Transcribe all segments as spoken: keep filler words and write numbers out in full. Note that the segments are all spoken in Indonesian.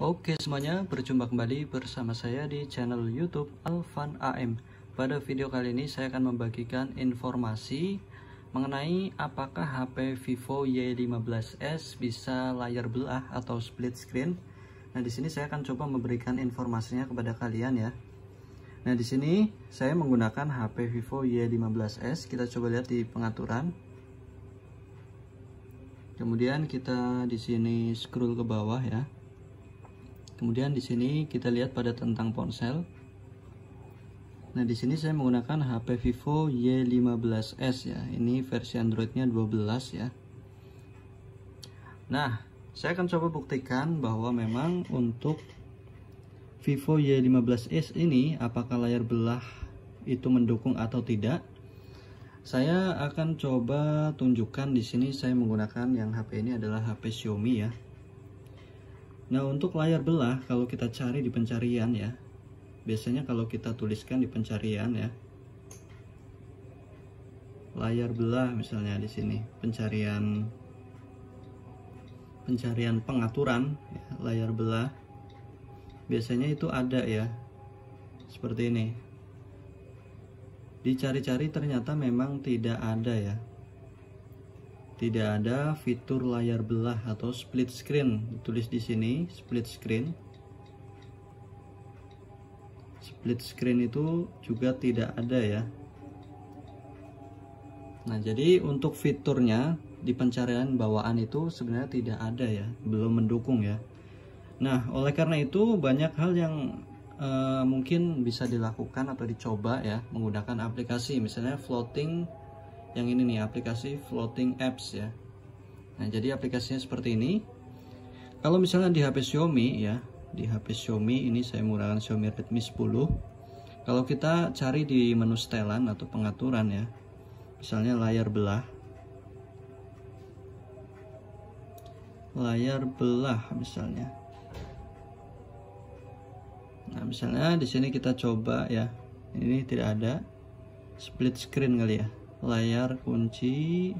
Oke semuanya, berjumpa kembali bersama saya di channel YouTube Alfan A M. Pada video kali ini saya akan membagikan informasi mengenai apakah H P Vivo Y lima belas S bisa layar belah atau split screen. Nah, di sini saya akan coba memberikan informasinya kepada kalian ya. Nah, di sini saya menggunakan H P Vivo Y lima belas S. Kita coba lihat di pengaturan. Kemudian kita di sini scroll ke bawah ya. Kemudian di sini kita lihat pada tentang ponsel. Nah, di sini saya menggunakan H P Vivo Y lima belas S ya. Ini versi Android-nya dua belas ya. Nah, saya akan coba buktikan bahwa memang untuk Vivo Y lima belas S ini apakah layar belah itu mendukung atau tidak. Saya akan coba tunjukkan di sini. Saya menggunakan yang H P ini adalah H P Xiaomi ya. Nah, untuk layar belah kalau kita cari di pencarian ya, biasanya kalau kita tuliskan di pencarian ya, layar belah misalnya di sini pencarian pencarian pengaturan ya, layar belah biasanya itu ada ya, seperti ini. Dicari-cari ternyata memang tidak ada ya, tidak ada fitur layar belah atau split screen. Ditulis di sini split screen. Split screen itu juga tidak ada ya. Nah, jadi untuk fiturnya di pencarian bawaan itu sebenarnya tidak ada ya, belum mendukung ya. Nah, oleh karena itu banyak hal yang eh, mungkin bisa dilakukan atau dicoba ya menggunakan aplikasi, misalnya floating. Yang ini nih, aplikasi Floating Apps ya. Nah, jadi aplikasinya seperti ini. Kalau misalnya di H P Xiaomi ya, di H P Xiaomi ini saya menggunakan Xiaomi Redmi sepuluh. Kalau kita cari di menu setelan atau pengaturan ya, misalnya layar belah. Layar belah misalnya. Nah, misalnya di sini kita coba ya. Ini tidak ada. Split screen kali ya. Layar kunci,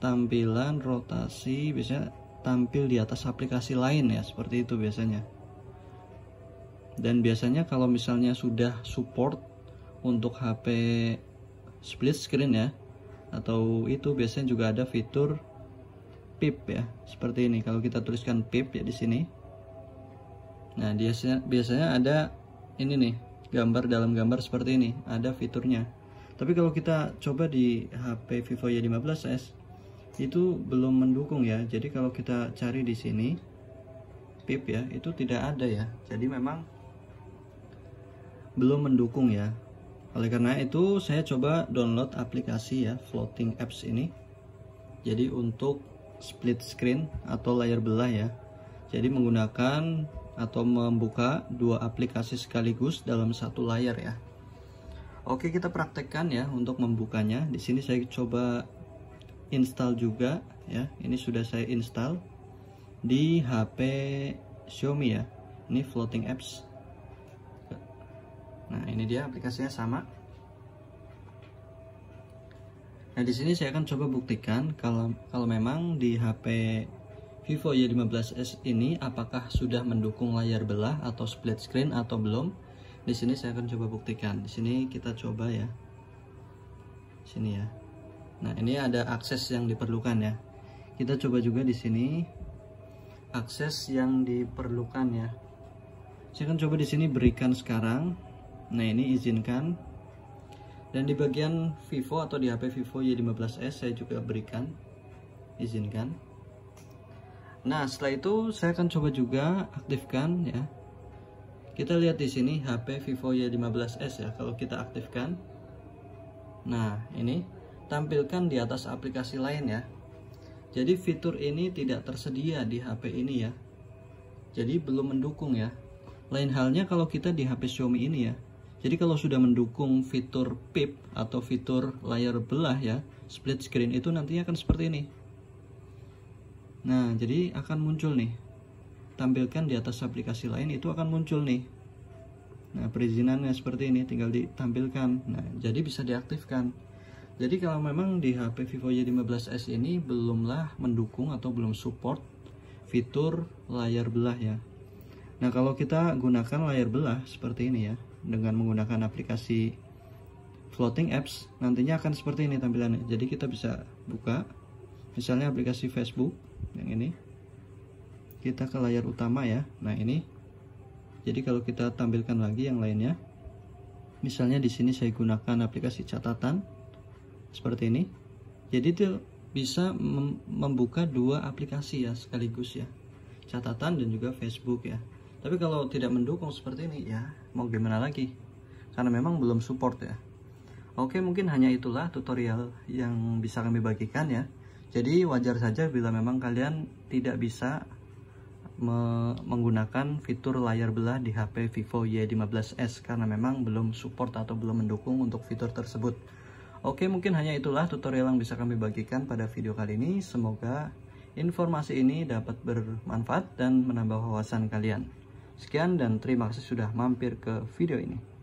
tampilan rotasi, biasanya tampil di atas aplikasi lain ya, seperti itu biasanya. Dan biasanya kalau misalnya sudah support untuk H P split screen ya, atau itu biasanya juga ada fitur pip ya, seperti ini. Kalau kita tuliskan pip ya di sini, nah biasanya biasanya ada ini nih, gambar dalam gambar seperti ini, ada fiturnya. Tapi kalau kita coba di H P Vivo Y lima belas S itu belum mendukung ya. Jadi kalau kita cari di sini pip ya, itu tidak ada ya. Jadi memang belum mendukung ya. Oleh karena itu saya coba download aplikasi ya, Floating Apps ini. Jadi untuk split screen atau layar belah ya. Jadi menggunakan atau membuka dua aplikasi sekaligus dalam satu layar ya. Oke, kita praktekkan ya untuk membukanya. Di sini saya coba install juga ya. Ini sudah saya install di H P Xiaomi ya. Ini Floating Apps. Nah, ini dia aplikasinya sama. Nah, di sini saya akan coba buktikan kalau kalau memang di H P Vivo Y lima belas S ini apakah sudah mendukung layar belah atau split screen atau belum. Di sini saya akan coba buktikan. Di sini kita coba ya. Sini ya. Nah, ini ada akses yang diperlukan ya. Kita coba juga di sini akses yang diperlukan ya. Saya akan coba di sini berikan sekarang. Nah, ini izinkan. Dan di bagian Vivo atau di H P Vivo Y lima belas S saya juga berikan izinkan. Nah, setelah itu saya akan coba juga aktifkan ya. Kita lihat di sini H P Vivo Y lima belas S ya, kalau kita aktifkan. Nah, ini tampilkan di atas aplikasi lain ya. Jadi fitur ini tidak tersedia di H P ini ya. Jadi belum mendukung ya. Lain halnya kalau kita di H P Xiaomi ini ya. Jadi kalau sudah mendukung fitur pip atau fitur layar belah ya, split screen, itu nantinya akan seperti ini. Nah, jadi akan muncul nih. Tampilkan di atas aplikasi lain, itu akan muncul nih. Nah, perizinannya seperti ini, tinggal ditampilkan. Nah, jadi bisa diaktifkan. Jadi kalau memang di H P Vivo Y lima belas S ini belumlah mendukung atau belum support fitur layar belah ya. Nah, kalau kita gunakan layar belah seperti ini ya, dengan menggunakan aplikasi Floating Apps, nantinya akan seperti ini tampilannya. Jadi kita bisa buka misalnya aplikasi Facebook yang ini, kita ke layar utama ya. Nah ini, jadi kalau kita tampilkan lagi yang lainnya, misalnya di sini saya gunakan aplikasi catatan seperti ini. Jadi itu bisa mem membuka dua aplikasi ya sekaligus ya, catatan dan juga Facebook ya. Tapi kalau tidak mendukung seperti ini ya mau gimana lagi, karena memang belum support ya. Oke, mungkin hanya itulah tutorial yang bisa kami bagikan ya. Jadi wajar saja bila memang kalian tidak bisa me menggunakan fitur layar belah di H P Vivo Y lima belas S, karena memang belum support atau belum mendukung untuk fitur tersebut. Oke, mungkin hanya itulah tutorial yang bisa kami bagikan pada video kali ini. Semoga informasi ini dapat bermanfaat dan menambah wawasan kalian. Sekian dan terima kasih sudah mampir ke video ini.